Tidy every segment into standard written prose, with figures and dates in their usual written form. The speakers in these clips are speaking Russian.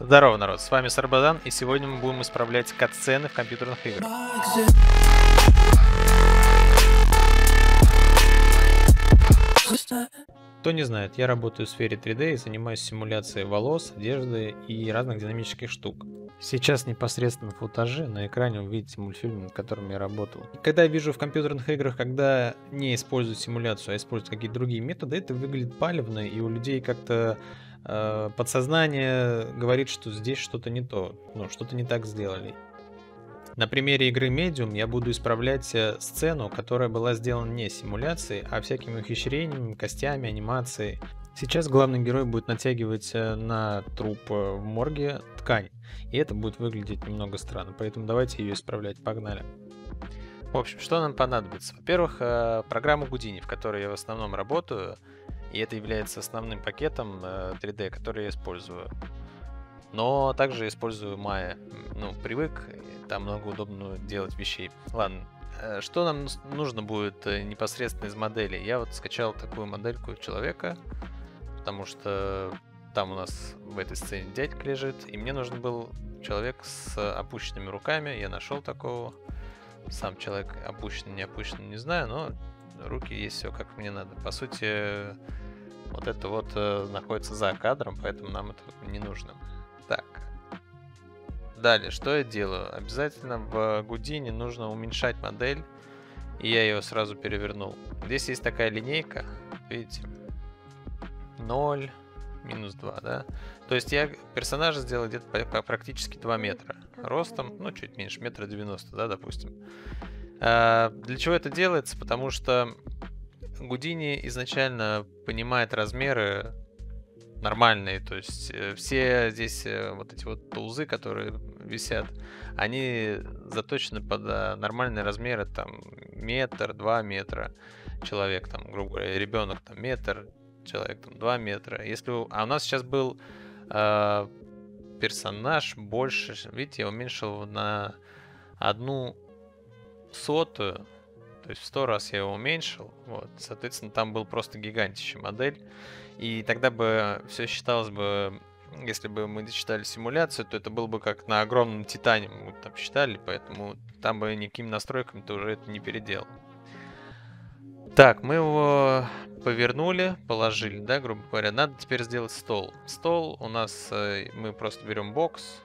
Здорово, народ, с вами Сарбазан, и сегодня мы будем исправлять кат-сцены в компьютерных играх. Кто не знает, я работаю в сфере 3D и занимаюсь симуляцией волос, одежды и разных динамических штук. Сейчас непосредственно в футаже на экране вы видите мультфильм, над которым я работал. И когда я вижу в компьютерных играх, когда не используют симуляцию, а используют какие-то другие методы, это выглядит палевно, и у людей как-то подсознание говорит, что здесь что-то не то, что-то не так сделали. На примере игры Medium я буду исправлять сцену, которая была сделана не симуляцией, а всякими ухищрениями, костями, анимацией. Сейчас главный герой будет натягивать на труп в морге ткань, и это будет выглядеть немного странно, поэтому давайте ее исправлять, погнали. В общем, что нам понадобится? Во-первых, программа Гудини, в которой я в основном работаю, и это является основным пакетом 3D, который я использую. Но также использую Maya. Привык, там много удобно делать вещей. Ладно, что нам нужно будет непосредственно из модели? Я вот скачал такую модельку человека, потому что там у нас в этой сцене дядька лежит, и мне нужен был человек с опущенными руками. Я нашел такого. Сам человек опущенный, не опущенный, не знаю, но руки есть, все как мне надо. По сути, вот это вот находится за кадром, поэтому нам это не нужно. Так, далее, что я делаю? Обязательно в Гудини нужно уменьшать модель, и я ее сразу перевернул. Здесь есть такая линейка, видите, 0, минус 2, да? То есть я персонажа сделал где-то практически 2 метра ростом, чуть меньше, 1,90 метра, да, допустим. Для чего это делается? Потому что Гудини изначально понимает размеры нормальные, то есть все здесь вот эти вот тулзы, которые висят, они заточены под нормальные размеры, там 1-2 метра, человек, там, грубо говоря, ребенок, там 1 метр, человек, там 2 метра. Если у нас сейчас был персонаж больше, видите, я уменьшил на 1/100, то есть в 100 раз я его уменьшил, вот, соответственно, там был просто гигантищая модель, и тогда бы все считалось бы, если бы мы считали симуляцию, то это было бы как на огромном титане, мы там считали, поэтому там бы никакими настройками ты уже это не переделал. Так, мы его повернули, положили, да, грубо говоря, надо теперь сделать стол. Стол у нас, мы просто берем бокс,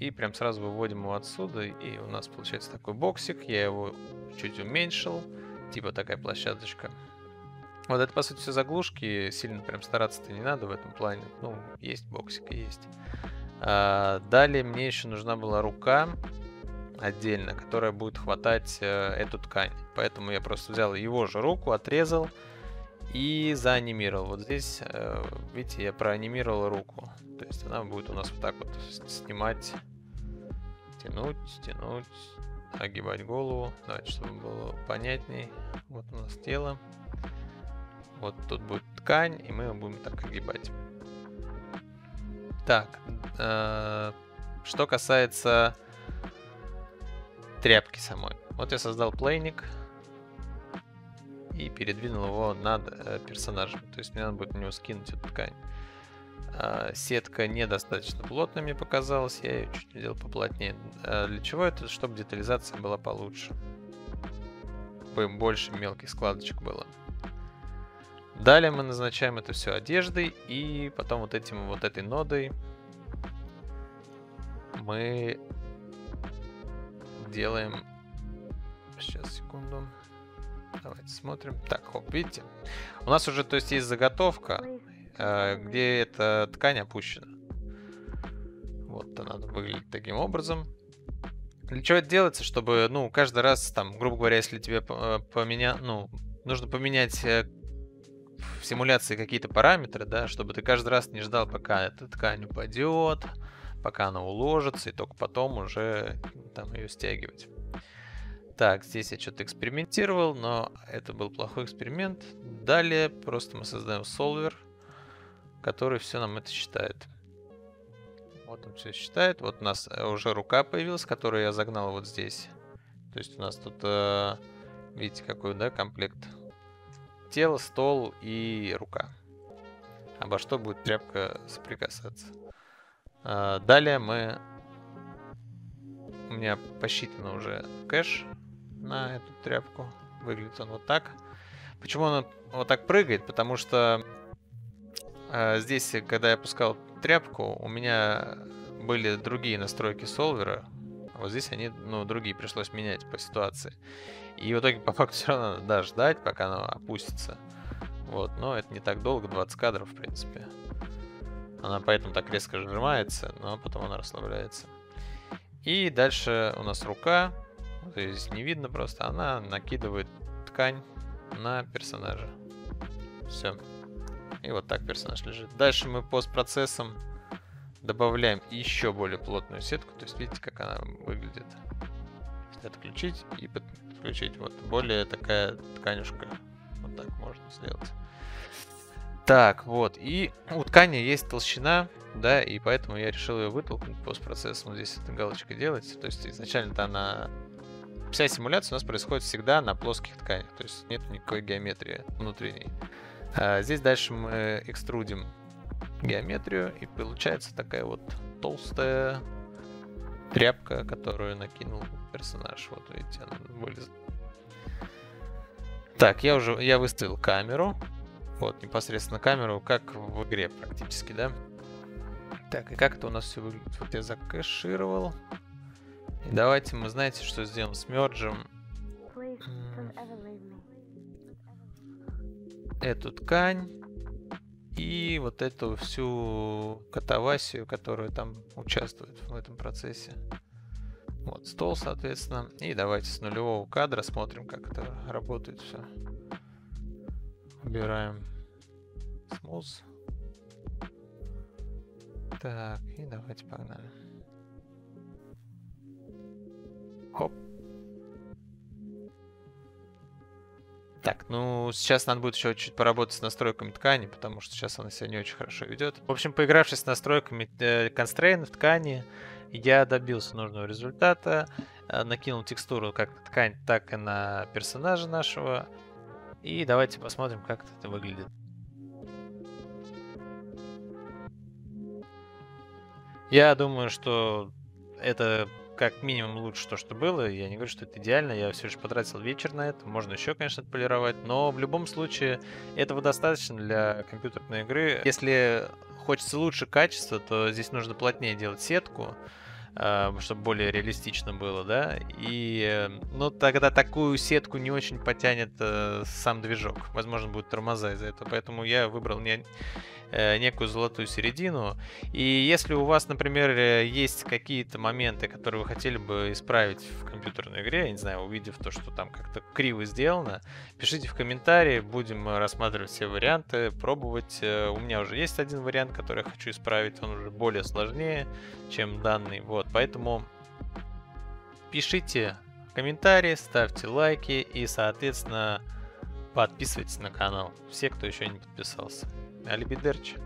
и прям сразу выводим его отсюда, и у нас получается такой боксик. Я его чуть уменьшил, типа такая площадочка. Вот это, по сути, все заглушки, сильно прям стараться-то не надо в этом плане. Есть боксик и есть. Далее мне еще нужна была рука отдельно, которая будет хватать эту ткань. Поэтому я просто взял его же руку, отрезал и заанимировал. Вот здесь, видите, я проанимировал руку. То есть она будет у нас вот так вот снимать, тянуть, тянуть, огибать голову. Давайте, чтобы было понятней. Вот у нас тело. Вот тут будет ткань, и мы ее будем так огибать. Так, что касается тряпки самой. Вот я создал плейник и передвинул его над персонажем. То есть мне надо будет на него скинуть эту ткань. Сетка недостаточно плотная мне показалась, я ее чуть сделал поплотнее. Для чего это? Чтобы детализация была получше, чтобы больше мелких складочек было. Далее мы назначаем это все одеждой, и потом вот этой нодой мы делаем. Сейчас, секунду. Давайте смотрим. Так, хоп, видите? У нас уже, то есть, есть заготовка, где эта ткань опущена. Вот она выглядит таким образом. Для чего это делается? Чтобы, каждый раз, там, грубо говоря, если тебе нужно поменять в симуляции какие-то параметры, да, чтобы ты каждый раз не ждал, пока эта ткань упадет, пока она уложится, и только потом уже там ее стягивать. Так, здесь я что-то экспериментировал, но это был плохой эксперимент. Далее просто мы создаем солвер, который все нам это считает. Вот он все считает. Вот у нас уже рука появилась, которую я загнал вот здесь. То есть у нас тут, видите, какой, да, комплект. Тело, стол и рука. Обо что будет тряпка соприкасаться. Далее мы... У меня посчитано уже кэш на эту тряпку. Выглядит он вот так. Почему он вот так прыгает? Потому что здесь, когда я пускал тряпку, у меня были другие настройки солвера. Вот здесь они, ну, другие пришлось менять по ситуации. И в итоге, по факту, все равно надо ждать, пока оно опустится. Вот, но это не так долго, 20 кадров, в принципе. Она поэтому так резко сжимается, но потом она расслабляется. И дальше у нас рука. Вот ее здесь не видно просто. Она накидывает ткань на персонажа. Все. И вот так персонаж лежит. Дальше мы постпроцессом добавляем еще более плотную сетку. То есть видите, как она выглядит. Отключить и подключить. Вот более такая тканюшка. Вот так можно сделать. Так, вот. И у ткани есть толщина, да, и поэтому я решил ее вытолкнуть постпроцессом. Вот здесь эта галочка делается. То есть изначально-то она... Вся симуляция у нас происходит всегда на плоских тканях. То есть нет никакой геометрии внутренней. А здесь дальше мы экструдим геометрию, и получается такая вот толстая тряпка, которую накинул персонаж. Вот видите, она вылезла. Так, я выставил камеру. Вот, непосредственно камеру, как в игре практически, да? Так, и как это у нас все выглядит? Вот я закэшировал. И давайте мы, знаете, что сделаем с мерджем. Эту ткань и вот эту всю катавасию, которая там участвует в этом процессе. Вот стол, соответственно. И давайте с нулевого кадра смотрим, как это работает все. Убираем смус. Так, и давайте погнали. Хоп. Так, ну сейчас надо будет еще чуть-чуть поработать с настройками ткани, потому что сейчас она себя не очень хорошо ведет. В общем, поигравшись с настройками констрейнов ткани, я добился нужного результата. Накинул текстуру как на ткань, так и на персонажа нашего. И давайте посмотрим, как это выглядит. Я думаю, что это как минимум лучше то, что было. Я не говорю, что это идеально. Я все же потратил вечер на это. Можно еще, конечно, отполировать. Но в любом случае этого достаточно для компьютерной игры. Если хочется лучше качества, то здесь нужно плотнее делать сетку, чтобы более реалистично было, да, и, ну, тогда такую сетку не очень потянет сам движок, возможно, будет тормоза из-за этого, поэтому я выбрал некую золотую середину, и если у вас, например, есть какие-то моменты, которые вы хотели бы исправить в компьютерной игре, я не знаю, увидев то, что там как-то криво сделано, пишите в комментарии, будем рассматривать все варианты, пробовать, у меня уже есть один вариант, который я хочу исправить, он уже более сложнее, чем данный, вот. Поэтому пишите комментарии, ставьте лайки и, соответственно, подписывайтесь на канал. Все, кто еще не подписался. Алибидерчи.